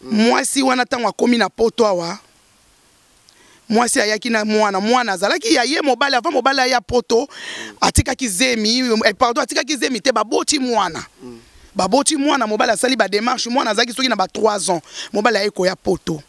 Moi si wana tangwa komi na poto awa. Moi si ayaki na mwana azalaki ya ye mobali avant mobali ya poto atikaki zemi pardon atikaki zemi te baboti mwana. Baboti mwana mobali asali ba démarche mwana azalaki soki na ba 3 ans mobali ayeko ya poto.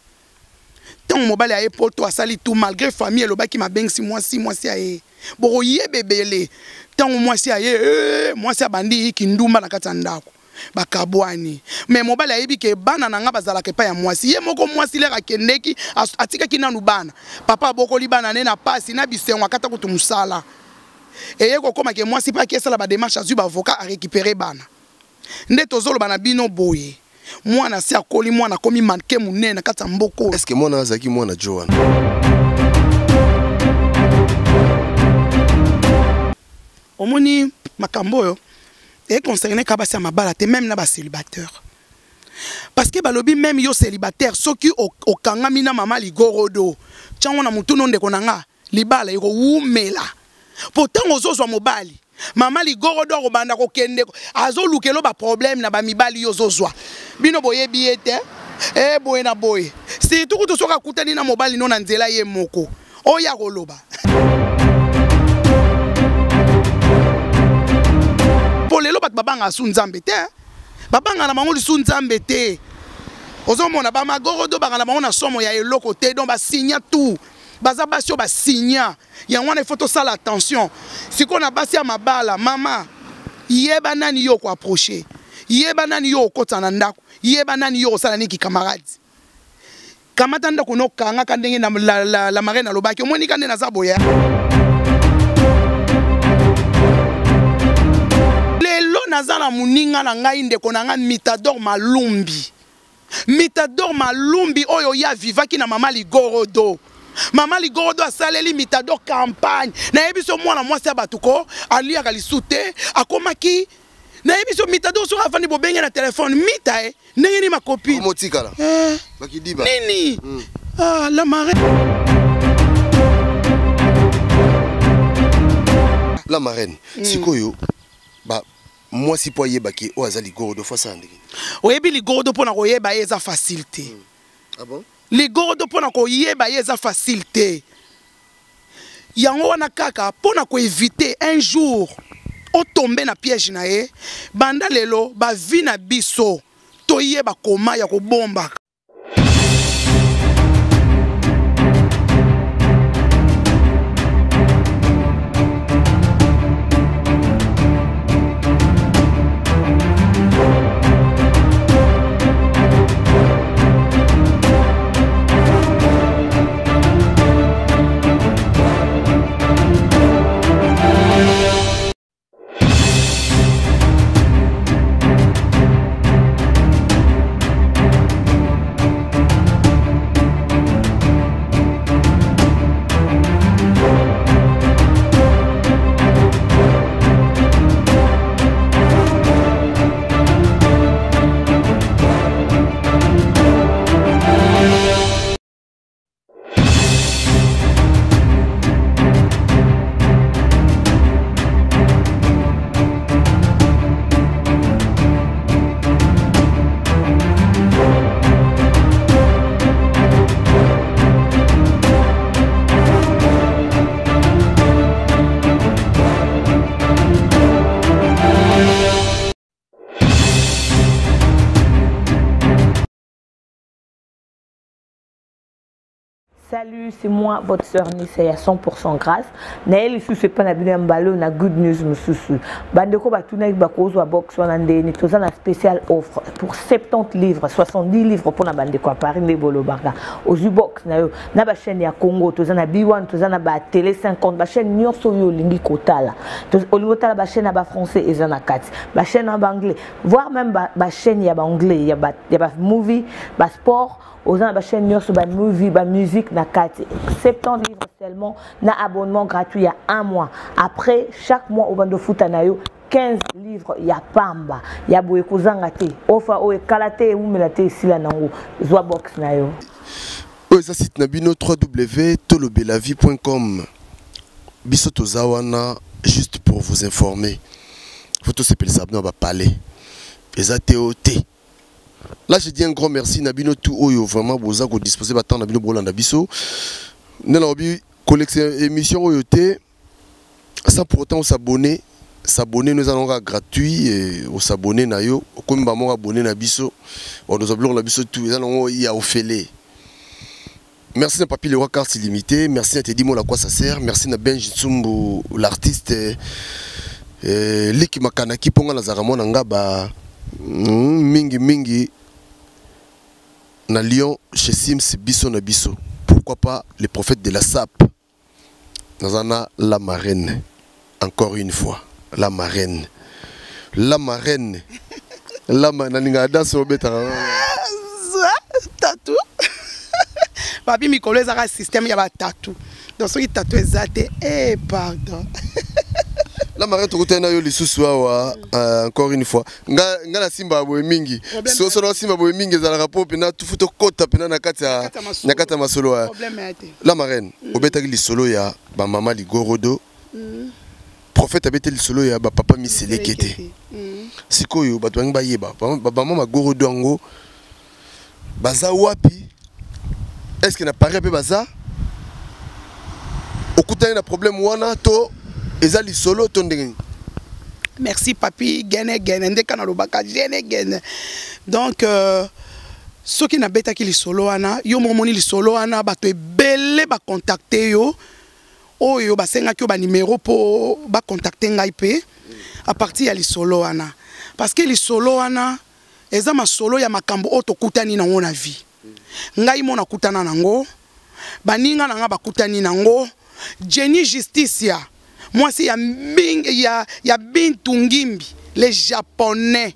Tant mobali aye poto asali tout malgré famille elobaki mabengsi moi si aye. Boroye bebele. Tant moi si aye moi si abandi kindumba na katandako. Bakabwani mais mobali ayebi ke bana nanga bazalaka pa ya mwasi ye moko mwasi lera kendeki atikaki nanu bana papa bokoli bana ne na pasi na bisenwa kata kutumusala eye kokoma ke mwasi pa ke sala ba démarche azu ba avocat a récupérer bana nde tozolo bana bino boye mwana si akoli mwana komi manke munene kata mboko est-ce que mwana azaki mwana Joan omoni makambo yo et concerné kabasi mabala te même na ba célibataire parce que balobi même yo célibataire soki okangami na mama ligorodo tchango na mutuno ndeko nanga libala eko wumela pourtant ozozwa mobali mama ligorodo robanda ko kende azolukelo ba problème na ba mibali yo zozwa bino boyebi ete eh boye na boye si tukuto soka kutani na mobali non na nzela ye moko oya koloba lelo bat babanga su nzambe te babanga na mangoli su nzambe te ozomona ba magorodo banga na mangona somo ya eloko te donc ba signa tout baza basio ba signa ya wana photo sala attention sikona basi ya mabala mama yeba nani yo ko approcher yeba nani yo ko tsana ndako yeba nani yo sala niki camarades kamata ndako no kanga kandenge na la marraine alobaki omoni kande na zaboya nazala muninga na ngai ndeko nanga mitador malumbi oyo ya vivaki na mama ligorodo asaleli mitador campagne na yebiso mwana mwasi ya batuko aliaka lisute akomaki na yebiso mitador so afandi bobenga na telefone mita ndenge ni makopi motikala bakidiba nini ah la marraine sikoyo ba moi si poye baki o azali gordo fa sande oyebi li gordo pona ko yeba eza facilité ah bon li gordo pona ko yeba eza facilité yango wana kaka pona ko éviter un jour o tomber na piège na ye banda lelo ba vi na biso to yeba koma ya ko bomba Salut, c'est moi, votre sœur Nissé à 100% grâce. Naël, je suis pas un ballon, na good news, monsieur. Bandeko Batounek Bakozo à Box, on a une spéciale offre pour 70 livres, 70 livres pour la Bandeko à Paris, les Bolobarga. Au Zubox, na ba chaîne à Congo, Tozana B1, Tozana ba Télé 50, ba chaîne Nyon Soyo Lingi Kotala. Olivotala ba chaîne à ba français et Zana 4, ba chaîne à anglais, voire même ba chaîne à anglais, il y a ba movie, ba sport. Aux gens, chaîne News, movie, musique, na 70 livres seulement, na abonnement gratuit à 1 mois. Après, chaque mois, au bando foot, 15 livres, il y a Pamba, il y a Boekozangate, Ofa, Oe, Kalate, Oumelate, Silanango, Zwabox, Nayo. Oza site nabino www.tolobelavie.com. Bisoto Zawana, juste pour vous informer. Vous tous, c'est Pelizabno, on va parler. Eza TOT. Là, je dis un grand merci. Nabino tout oyo vraiment boza ko disposer ba temps Nabino Bolanda biso. Nela obi collection émission oyo té sans pourtant s'abonner. S'abonner nous allons gratuit et aux abonnés nayo comme ba mon abonné na biso. On nous abonne la biso tout ils allons y a ofélé. Merci à Papi le roi carte illimitée, merci à Teddy Mola à quoi ça sert, merci à Benji Tsumbo l'artiste Liki Makanaki Ponga Lazaramo Nangaba Mingi Mingi na Lyon chez Sims Bisso na Bisso. Pourquoi pas les prophètes de la SAP Nazana la marraine. Encore une fois, la marraine. La marraine. La marraine. La marraine. Tatou. Papi Mikolo est un système, il y a un tatou. Donc, ce qui tatou est zaté. Eh, pardon. La marraine, tu as eu le sous-soir, encore une fois. Nga simba mingi. So solo simba mingi dans le rapport, puis tu fous ton côté, puis nakata masolo. La marraine, au bétag li solo ya, ba maman li gorodo. Prophète abete li solo ya, ba papa mi selekete. Sikoyo, ba twang ba yeba, ba maman ma gorodo ango. Baza wapi. Est-ce qu'il n'apparaît pas baza? Au coup d'un problème wana to ezali solo tondeng. Merci papi gene gene ndeka na lobaka gene gene. Donc ceux qui n'abeta ki li solo wana yo momoni li solo wana bato ebele ba contacter yo. Oyo ba senga ki ba numéro po ba contacter ngai pe à partir ya li solo wana. Parce que li solo wana ezama solo ya makambo oto kutani na wona vie. Ngai mona kutana nango baninga nanga bakutani nango Jenny Justice ya moi c'est ya Bing ya Bintungimbi les japonais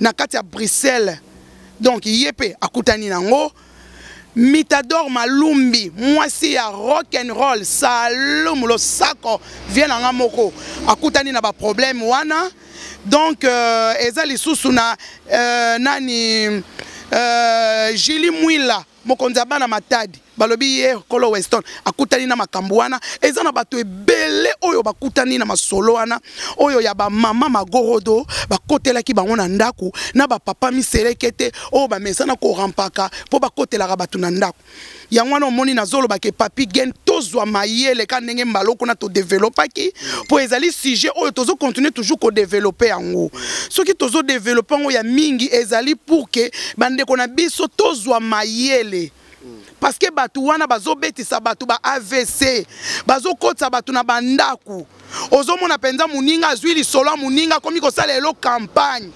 na kati ya Bruxelles donc yepe akutani nango Mitador Malumbi moi c'est ya rock and roll Salum lo sako vient nanga moko akutani na ba problème wana donc ezali susu na nani Jili Mwila Mokonzabana Matadi balobi ye Kolo Weston akutani na makambo wana eza na bato ebele oyo bakutani na masolo wana oyo ya ba mama magorodo bakotelaki bango na ndaku na ba papa miselekete oyo bamesana ko rampaka po bakotelaka bato na ndaku yango wana omoni nazoloba ke papi gen tozwa mayele ka ndenge mbaloko na to developaki po ezali sujet oyo tozo continuer toujours ko développer yango soki tozo développer ngo ya mingi ezali pour ke bandeko na biso tozwa mayele. Parce que bato wana bazo betisa bato ba AVC bazo kotsa bato na bandaku ozomona penza muninga azwi li solo muninga akomi kosala elo campagne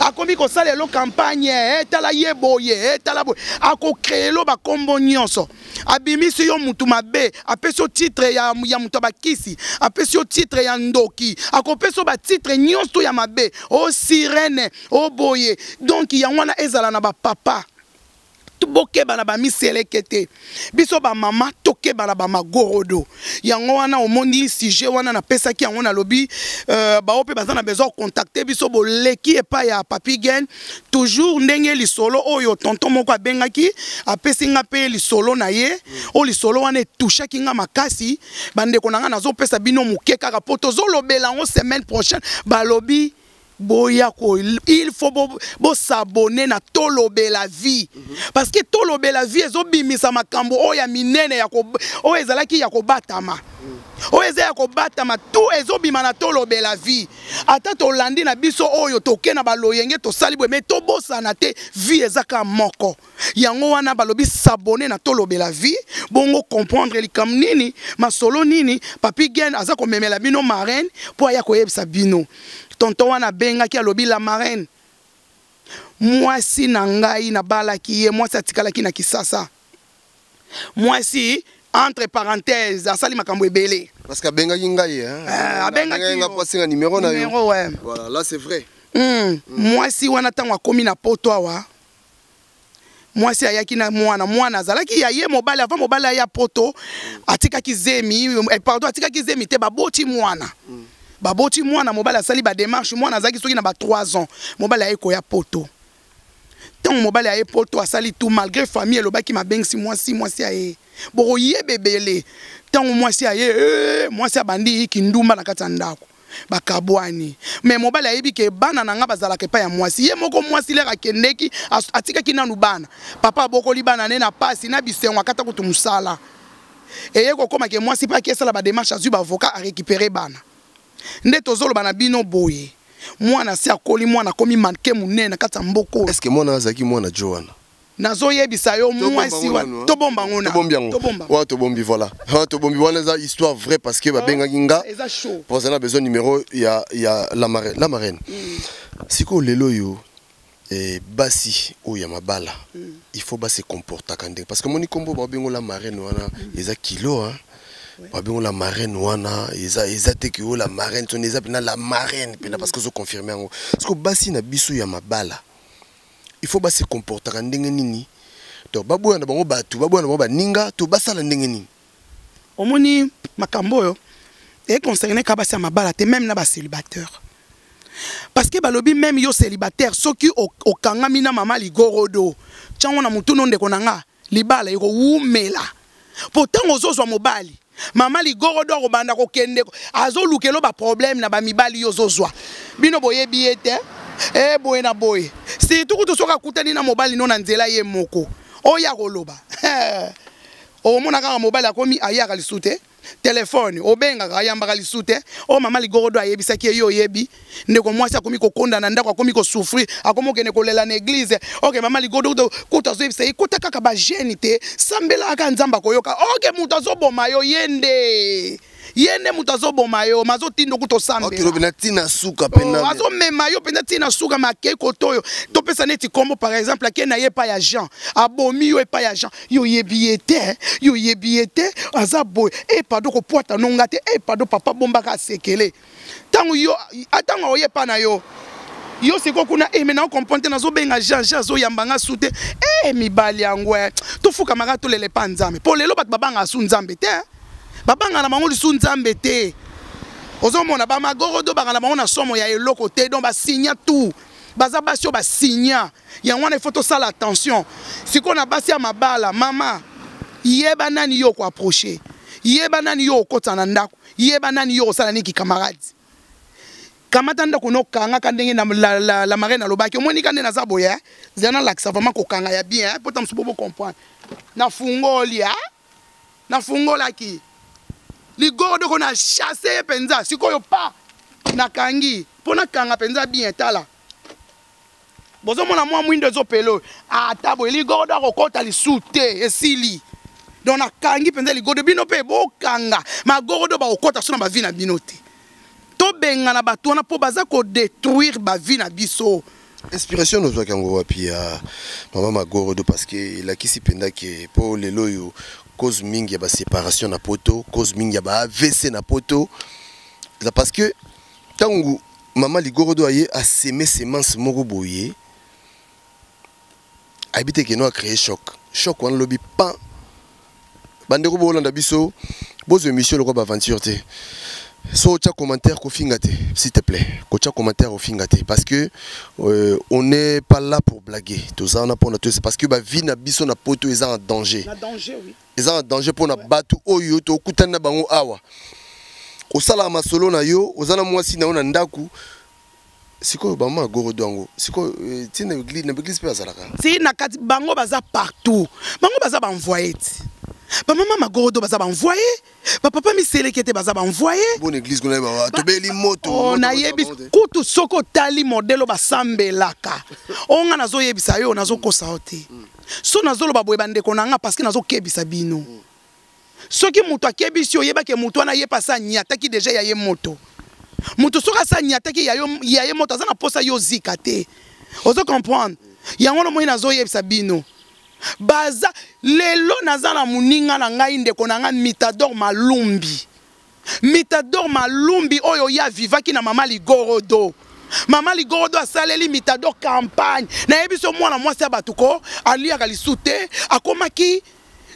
akomi kosala elo campagne etala yeboye etala boye akocrée lo ba kombo nyonso abimisi yo mutu mabe apeso titre ya mutu bakisi apeso titre ya ndoki akopeso ba titre nyonso ya mabe o sirene o boye donc ya wana ezala na ba papa boke bana ba miselekete biso ba mama toke bana ba magorodo yango wana omondi sujet wana na pesaki yango na lobi ba ope bazana besoin contacter biso boleki epa ya papi gen toujours ndenge li solo oyo tonton moko abengaki apesinga pe li solo na ye o li solo wana touchaki nga makasi bandeko nanga nazo pesa bino mukeka ka poto zo lobela ngo semaine prochaine ba lobi boyako il faut s'abonner na Tolobelavie parce que Tolobelavie ezobimisa makambo oya minene ya ko o ezalaki ya ko batama o ezaya ko batama tout ezobima na Tolobelavie ata to landi na biso oyo toke na baloyenge to salibwe mais to bosa na te vie ezaka moko yango wana balobi s'abonner na Tolobelavie bongo comprendre likam nini masolo nini papi gen azako memela bino marraine po aya ko yebisa bino tonton wana benga ki alobi la marraine mwasi na ngai na balaki ye mwasi atikalaki na kisasa mwasi entre parenthèses asali makambo ebele parce que benga ki ngai abenga ki nga passé na numéro na yo voilà là c'est vrai mwasi wana tango akomi na poto awa mwasi ayaki na mwana azalaki ya ye mobali avant mobali ya poto atikaki zemi pardon atikaki zemi te baboti mwana baboti mwana mobali asali ba démarche mwana azaki soki na ba 3 ans mobali aye ko ya poto tant mobali aye poto asali tout malgré famille elobaki mabengisi mwasi aye boro ye bebele tant mwasi aye mwasi abandi kindumba na kati ya ndako bakabwani mais mobala yebi ke bana nanga bazala ke pa ya mwasi ye moko mwasi lera kendeki atika kinanu bana papa bokoli bana ne na pasi na bisengo akata kutumusala eye kokoma ke mwasi pa ke sala ba démarche azu ba avocat a récupérer bana ndeto zolo bana bino boye mwana si akoli mwana komi manke munene kata mboko est-ce que mwana azaki mwana Joana Nazo yebisa yo mwasi wa tobomba ngona tobomba wa tobombi voilà ha tobombi wana za histoire vraie parce que ba benga kinga pour ça na besoin numéro ya la marraine siko lelo yo et basi o ya mabala il faut ba se comporter kande parce que moni kombo ba bengo la marraine wana eza kilo hein ba bengo la marraine wana eza te ko la marraine ton eza pena la marraine pena parce que zo confirmer ngo parce que basi na biso ya mabala il faut pas se comporter en nini to babu na bango batu babu na ba ninga to basala ndenge nini omoni makambo yo et concerné ka basi mabala te même na ba célibataire parce que balobi même yo célibataire soki okangami na mama ligorodo tchango na mutu nonde konanga libala yoko wumela pourtant ozozwa mobali mama ligorodo robanda ko kende azolukelo ba problème na ba mibali yo zozwa bino boyebi ete eh boy na boy si tout tout soka kutani na mobali non nzela ye moko oya koloba o mona ka mobali akomi ayaka lisute téléphone obenga ka yamba lisute o mama ligorodo ayebisaki yo yebi ndeko mwasi akomi kokonda na ndako akomi ko souffrir akomi okene kolela na église OK mama ligorodo kuta zo yebisa ikuta kaka ba jeune te sambela aka nzamba koyoka OK muta zo boma yo yende yene mutazo bomayo mazotindo kutosamba OK robinatina suka pena mazo memayo penatina suka makeko toyo to pesa neti kombo par exemple akena ye pa ya Jean abomi yo e pa ya Jean yo yebiete azabo e pardon ko poata nonga te e pardon papa bomba ka sekele tangu yo atango oye pa na yo yo siko kuna e mena komponte nazo benga Jean zo yambanga soute e mibali yangwe to fuka maka to lele pa nzambe po lelo bat babanga su nzambe te Papa nga na mango lisu nzambe te. Ozomona ba magorodo ba na mango na somo ya eloko te donc ba signa tout. Baza basio ba signa. Ya wana photo sala attention. Siko na basi ya mabala mama. Yeba nani yo ko approcher. Yeba nani yo ko tana ndako. Yeba nani yo sala niki camarades. Kamata ndako no kanga kandenge na la marraine alobaki. Moni kande na za boye. Zana laksa vraiment ko kanga ya bien pour tam supo comprendre. Na fungoli ha. Na fungola ki. Les gordes qu'on a chassé penza si koyo pa na kangi pona kanga penza bien tala bozo mona mwa mwindo zo pelo atabo les gordes okota li souté esili donc na kangi penza les gordes bino pe bo kanga ma gordes ba okota sona ba vie na binote to benga na bato na po baza ko détruire ba vie na biso inspiration nous wa kango wapi ya mama ma gordes parce que la kisi penda ke po le loyo cause mingi ya ba séparation na poto cause mingi ya ba AVC na poto parce que tangu mama ligorodo aye a semé semence moko boye habite que no a créé choc on lobi pan bandeko bo landa biso bozo émission le ko ba aventure te so tcha commentaire ko finga te s'il te plaît ko tcha commentaire ko finga te parce que on n'est pas là pour blaguer tout ça on a pour notre c'est parce que ba vie na biso na poto ils sont en danger oui ils sont en danger pour na batu oyo to kutana bango awa ko sala masolo na yo ozana mwasi na ona ndaku siko ba ma goro dongo siko tina l'église pe azalaka si na kati bango baza partout bango baza ba envoyer Ba mama magorodo baza ba envoyer ba papa miselekete baza ba envoyer bonne église gona ba tobeli moto on a yebi kutu soko tali modelo ba sambelaka onga nazo yebisa yo nazo kosa ote so nazo loba boye bande konanga parce que nazo kebisa bino soki muto akebisi yo yebake muto na ye passa nyata ki déjà ya ye moto muto soka sa nyata ki ya ye moto za na posa yo zikate ozo comprendre yango moyi nazo yebisa bino baza lelo nazana muninga na ngai ndeko nanga mitador malumbi oyo ya vivaki na mama ligorodo asaleli mitador campagne na yebiso mwana mwasi ya batuko aliaka lisute akomaki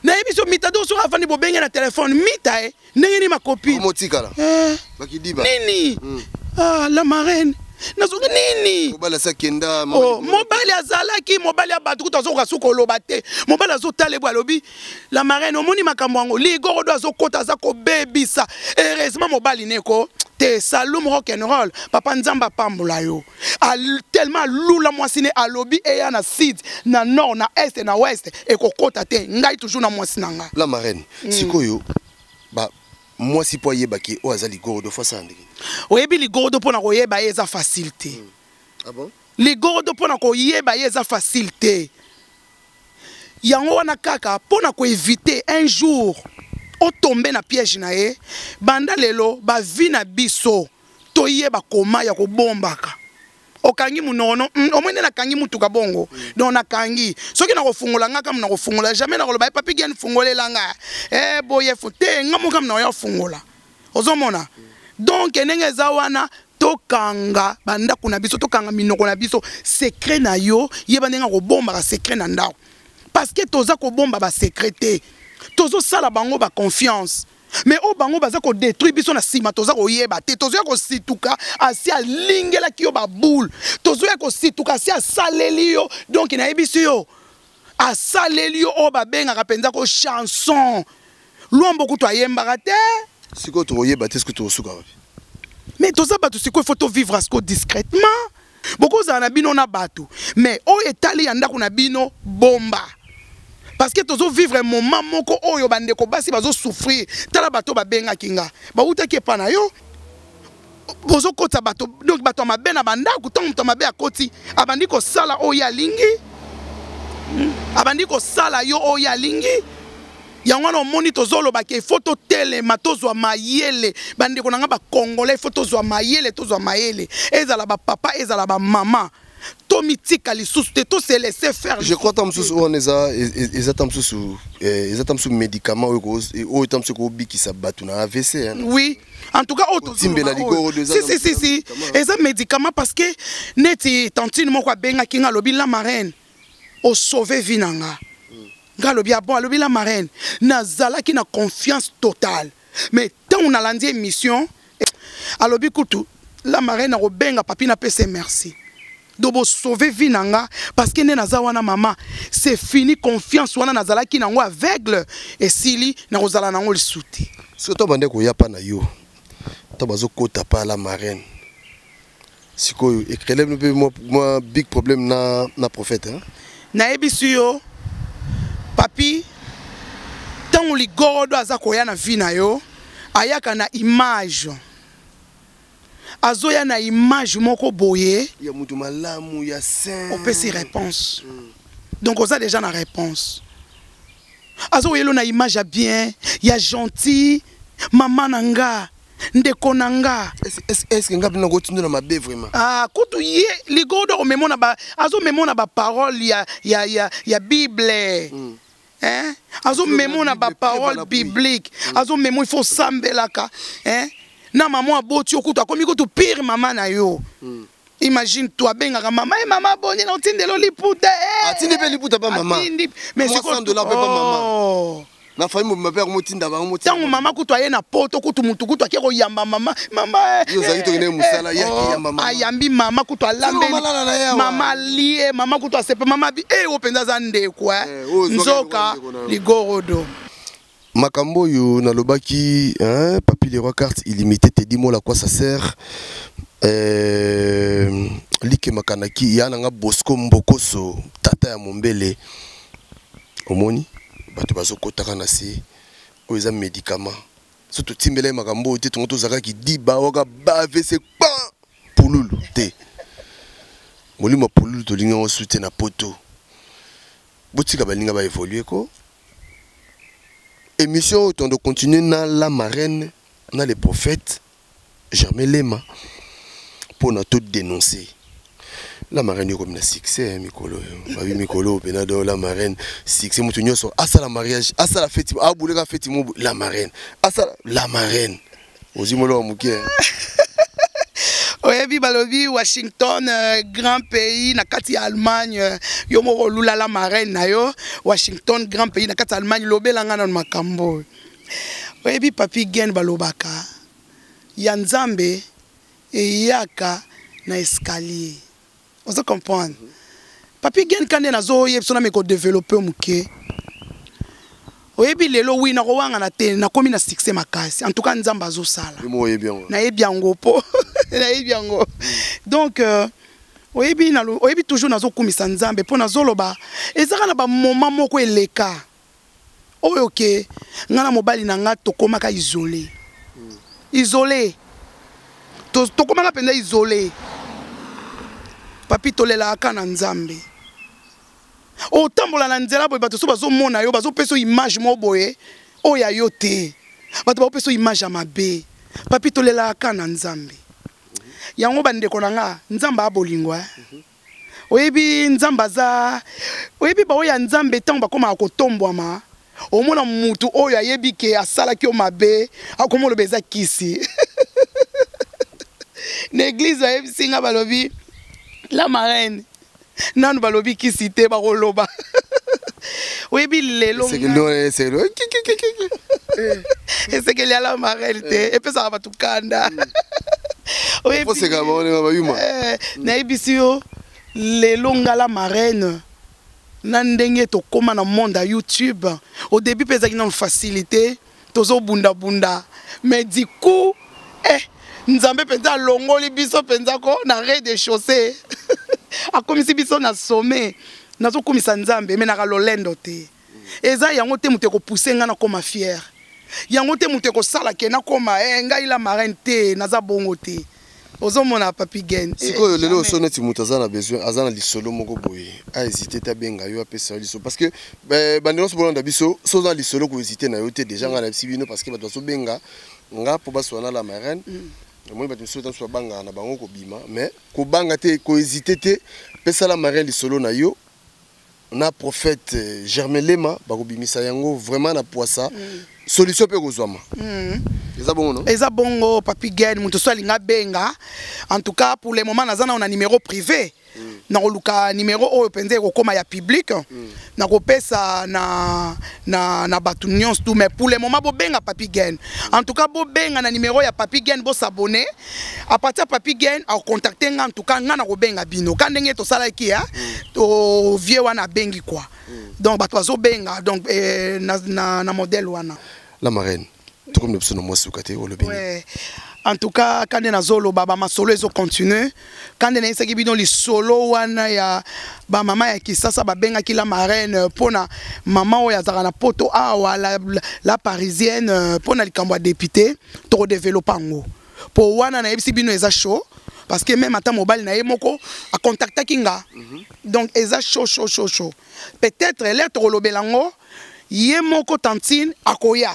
na yebiso mitador so afandi bobenga na telefone mitae ndenge ni makopi motikala bakidiba nini la marraine Nazo nini mobala sakenda mobali azalaki mobali abatu tazo kasuko lobate mobali azotale bwa lobi la marraine omoni makambo ngo ligorodo azokota za ko bebisa heureusement mobali neko te salum rock and roll papa nzamba pambola yo tellement lula moisine a lobby et na sud na nord na est na ouest et kokota te ngai toujours na moisina nga la marraine sikoyo ba moi si poye ba ki o azali gordo fo sande oyebi li gordo pona koyeba eza facilité ah bon li gordo pona koyeba eza facilité yango wana kaka pona ko éviter un jour o tomber na piège na ye banda lelo ba vi na biso toye ba koma ya ko bombaka okangi munono omwene na kangi mutuka bongo donc na kangi soki na kofungola nga kam na kofungola jamais na ko ba papi gen fungolela nga eh boye fote ngamo kam na yo fungola ozomona donc enenge za wana tokanga banda kuna biso tokanga minoko na biso secret na yo yeba ndenga ko bombaka secret na ndao parce que toza ko bomba ba secreté tozo sala bango ba confiance mais au bango baza ko détruire biso na sima toza ko yeba te tozo ko situka asi a lingela ki yo ba boule tozo ko situka asi a saleli yo donc na yebiso yo a saleli yo o ba benga ka penza ko chanson lombo ko to yemba te siko to yeba te siko to suka mais toza ba to siko faut to vivre asko discrètement beaucoup za na bino na batu mais o etali yanda ko na bino bomba parce que tozo vivre un moment moko oyo bandeko basi bazo souffrir tala bato babenga kinga ba utake pana yo bozo kota bato donc bato mabe na bandako tango to mabe akoti abandiko sala oyo alingi abandiko sala yo oyo alingi yango na moni tozo lo ba ke photo tele matozo mayele bandeko nanga ba congolais photo zo mayele tozo mayele ezala ba papa ezala ba mama Tomitika lisusu te to se laisser faire. Je crois tamsusu oneza ezata tamsusu médicament o tamsusu ko bi ki sabatu na AVC. Oui, en tout cas auto timbela ligoro deux ans. Si eza médicament parce que neti tantine moko benga kinga lobi la marraine o sauver vinanga. Nga lobi a bon lobi la marraine na zala ki na confiance totale. Mais tant on a landé mission alobi kutu la marraine o benga papina pese merci. Dobo sauver vinanga parce que naza wana mama c'est fini confiance wana nazala ki nango aveugle et sili na kozala nango le souté soto bande ko ya pa na yo to bazo kota pa la marraine sikoyo ekrelem pe moi big problème na prophète hein na ebisuyo papi tango ligordo azako ya na vina yo ayaka na image azoya na image moko boye ya mutu malamu ya saint on peut ses réponses donc on a déjà la réponse azoya lo na image ya bien ya gentil maman nanga ndeko nanga est-ce que ngapi na kotundu na mabe vraiment ah kutu ye ligodo o memona ba azo memona ba parole ya bible hein azo memona ba parole biblique azo memo il faut sambelaka hein na maman aboti okuta komi ko to pire maman na yo imagine toi benga maman et maman bonne na tindelo liputa atindi pe liputa ba maman mais c'est quoi $100 pe ba maman na famille mon père mo tinda ba mo tinda tango maman ko toye na poto ko to mutu ko toke ko yamba maman maman yo zali to ne musala ya ki yamba maman ayambi maman ko to alambe maman lié maman ko to sepe maman bi e o penza za ndeko nzoka ligorodo Makambo yo nalobaki hein papi les rois cartes illimitées te dis moi à quoi ça sert like makanaki ya nanga Bosco Mbokoso tata ya Mombele omoni bato bazokotaka na se oza médicament surtout timbele makambo te tongo tozaka ki diba oka bave c'est pas pululu te molimo pululu to linga o soutien na poto botika balinga ba évoluer ko émission autant de continuer dans la marraine, dans les prophètes, jamais les mains, pour nous tout dénoncer. La marraine est comme la succès, Mikolo. Oui, Mikolo, Penado, la marraine, succès, mon tournoi, à ça la mariage, à ça la fête, à bouler la fête, la marraine, à ça la marraine. Aux Imolo, Mouké. Oyebi balobi Washington grand pays na kati Allemagne yo mo lula la marraine na yo Washington grand pays na kati Allemagne lobelanga na makambo oyebi papi gen balobaka ya nzambe eyaka na escalier ozo comprendre papi gen kande na zo yebso na meko développer muke Oyebi lelo oui na roanga na te na komi na succès makasi. En tout cas nzamba zo sala. Na yebi yango po. Na yebi yango. Donc oyebi na oyebi toujours na zo komisa nzambe po na zoloba. Ezaka na ba mama moko eleka. Oyoke ngana mobali na nga tokoma ka isolé. Isolé. Tokoma na penda isolé. Papi tolela aka na nzambe. Oh tambola na nzela boye bato so bazo mona yo bazo peso image mo boye o ya yo te bato ba peso image ya mabe papi tolela aka na nzambe yango bandeko nanga nzamba abolingwa oyebi nzamba za oyebi ba oya nzambe tango bakoma akotombwa ma omona mutu o ya yebi ke asala ki o mabe akomo lobeza kisi na église ya singa balobi la marraine Nan balobi ki cité baroloba. Oyebi lelo. C'est que non c'est le. Et c'est que la marraine té et pesa ba tukanda. Oyebi. Pour c'est gaba on ba yuma. Na ibisio lelo ngala marraine. Nan ndenge to koma na monde à YouTube. Au début pesa ki na facilité tozo bunda bunda. Mais du coup nzambe penza longoli biso penza ko na rez de chaussée. A comme si biso na sommet nazo komisa nzambe mais na kalolendo te eza yango te mutu ko pousser nga na koma fier yango te mutu ko sala ke na koma ngai la marraine te naza bongo te ozomona papi gain siko lelo sono ti mutu azana besoin azana lisolo moko boye a hésiter ta benga yo a pesa lisolo parce que bandelo so bolanda biso so za lisolo ko hésiter na yo te déjà nga na sibino parce que bato so benga nga po baso na la marraine moi je suis dans le banga na bango kobima mais ko banga te ko hésiter te pesala marraine li solo na yo na prophète Germain Lema ba kobimisa yango vraiment na poisa solution pe kozwama eza bongo non eza bongo papi gain muto so linga benga en tout cas pour le moment nazana on a numéro privé na koluka numéro oyo penze ko koma ya public na kopesa na batunions tout mais pour le moment bo benga papi gain en tout cas bo benga na numéro ya papi gain bo s'abonner à partir papi gain a contacter nga en tout cas nga na ko benga bino ka ndenge to sala ki ya to vieux wana bengi quoi donc bato zo benga donc na modèle wana la marraine tout comme nous sommes moi soukate au lobby. En tout cas, quand on a solo, ma solo est continue. Quand on a essayé solo, maman qui ça benga qui la marraine pour na maman ya zara na poto la parisienne pour na likambo député trop développango. Pour wana na ebsi bino eza chaud parce que même ata mobile na yemoko a contacta kinga. Donc eza chaud. Peut-être l'être lobelango yemoko tantine akoya.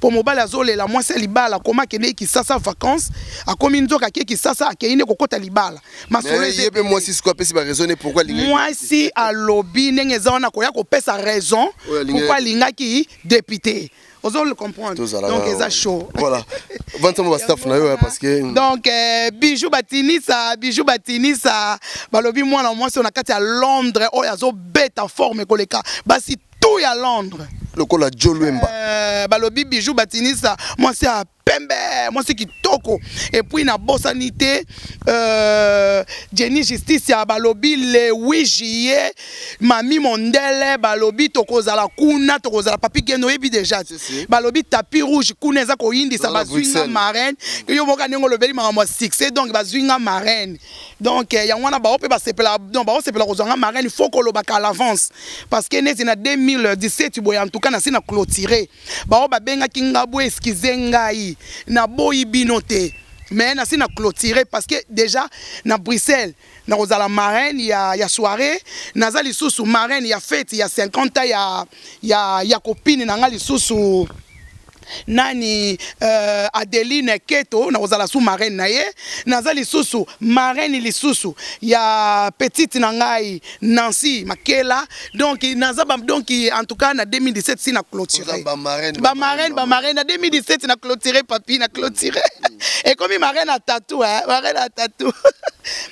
pour mobile azolela moi c'est libala comment kene ki sasa vacances a komi nzoka ki sasa akene kokota libala masoleze pe moi si ko pesi ba raisonner pourquoi linga moi si a lobby nengeza ona ko ya ko pesa raison pourquoi linga ki député ozo le comprendre donc eza chaud voilà vente mo ba staff na yo parce que donc bijou batini ça ba lobby moi na moi si ona kati a Londres o ya zo bête en forme koleka basi tout ya Londres le col à Joluemba balobi bijou batinisa moi c'est à pembe moi c'est kitoko et puis na bosanité Jenny Justice ya balobi le 8 juillet mami mondele balobi tokozala kuna tokozala papi geno yebi déjà balobi tapis rouge kuna za ko yindi sa bazuinga marraine yo boka nengo lobeli mama 6 donc bazuinga marraine donc yango na ba ope ba sepela donc ba sepela kozanga marraine il faut ko lobaka à l'avance parce que nezi na 2017 boya en tout cas na sina clôturer ba oba benga kinga bo eskizengai na boyi binoté mais na sina clôturer parce que déjà na Bruxelles na kozala marraine ya soirée na za lisusu marraine ya fête ya 50 ya copine na nga lisusu nani Adeline Keto na ozala sous marraine naye nazali susu marraine lisusu ya petite nangai Nancy Makela donc nazaba donc en tout cas na 2017 si na clôturer ba marraine na 2017 na clôturer papi na clôturer et comme marraine a tatou hein marraine a tatou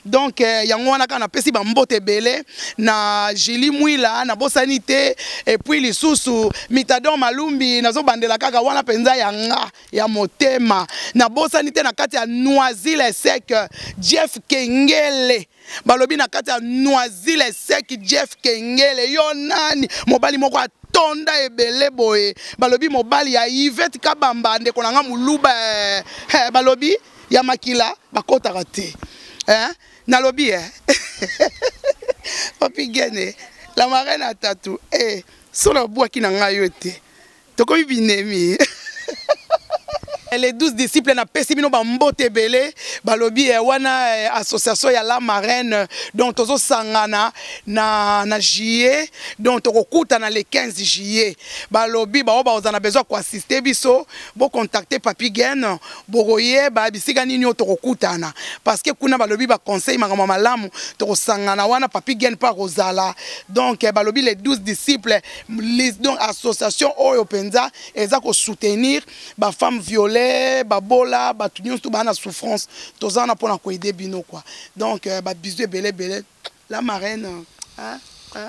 donc yango wana kana pesi ba mbote belé na Jili Mwila na bosanité et puis lisusu mitadon malumbi nazo bandela kaka wana penza yanga ya motema na bosanité na kati ya Noisy-le Sec Jeff Kengele balobi na kati ya Noisy-le-Sec Jeff Kengele yo nani mobali moko tonda ebele boye balobi mobali ya Yvette Kabamba ndeko nanga muluba balobi ya makila bakota raté hein nalobi papi gene la marraine a tatou solo bwaki na nga yote tokomi binemi. Les 12 disciples na pessimino bambote belé balobi wana association ya la marraine dont tozo sangana na juillet dont tokokuta na le 15 juillet balobi ba oba ozana besoin ko assister biso bo contacter papi gen boroye ba bisika nini tokokutana parce que kuna balobi ba conseil makama malamu toko sangana wana papi gen pa kozala donc balobi les 12 disciples les donc association oyo penza ezako soutenir ba femme violente babola batunions tout bana souffrance tozana pona ko aider bino quoi donc ba bisou belé la marraine hein